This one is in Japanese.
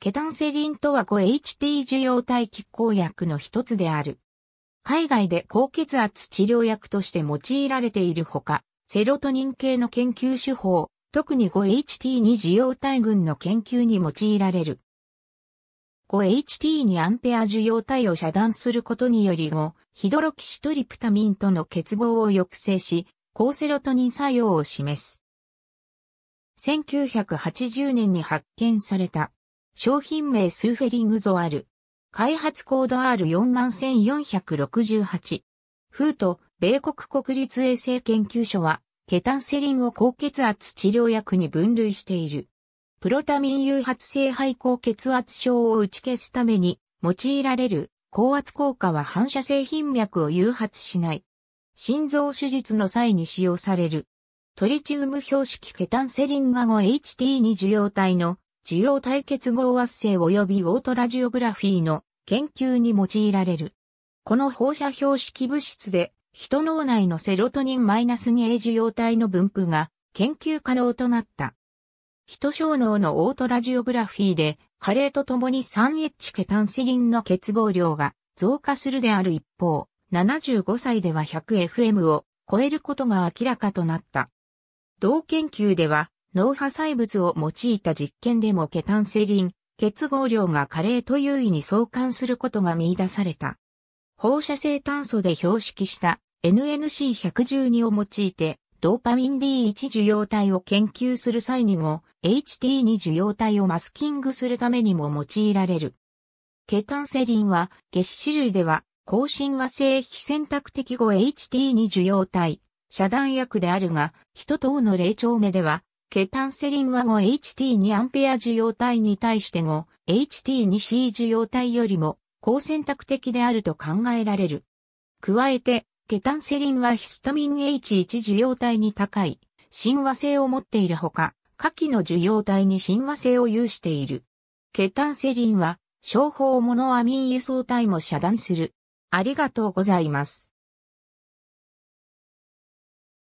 ケタンセリンとは 5-HT 受容体拮抗薬の一つである。海外で高血圧治療薬として用いられているほか、セロトニン系の研究手法、特に 5-HT2 受容体群の研究に用いられる。5-HT2 アンペア受容体を遮断することにより 5-hydroxytryptamineとの結合を抑制し、抗セロトニン作用を示す。1980年に発見された。商品名スーフェリグゾアル。開発コード R41468。WHOと米国国立衛生研究所は、ケタンセリンを高血圧治療薬に分類している。プロタミン誘発性肺高血圧症を打ち消すために用いられる高圧効果は反射性頻脈を誘発しない。心臓手術の際に使用される。トリチウム標識ケタンセリンが 5-HT2 受容体の受容体結合圧性及びオートラジオグラフィーの研究に用いられる。この放射標識物質で人脳内のセロトニン -2A 受容体の分布が研究可能となった。人小脳のオートラジオグラフィーで、加齢とともに 3H ケタンセリンの結合量が増加するである一方、75歳では 100FM を超えることが明らかとなった。同研究では、脳破砕物を用いた実験でもケタンセリン結合量が加齢と優位に相関することが見出された。放射性炭素で標識した NNC112 を用いて、ドーパミン D1 受容体を研究する際に 5-HT2 受容体をマスキングするためにも用いられる。ケタンセリンは、月種類では、高親和性非選択的 5-HT2 受容体、遮断薬であるが、1等の0丁目では、ケタンセリンは 5-HT2 アンペア受容体に対して 5-HT2C 受容体よりも、高選択的であると考えられる。加えて、ケタンセリンはヒスタミン H1 受容体に高い親和性を持っているほか、下記の受容体に親和性を有している。ケタンセリンは、小胞モノアミン輸送体も遮断する。ありがとうございます。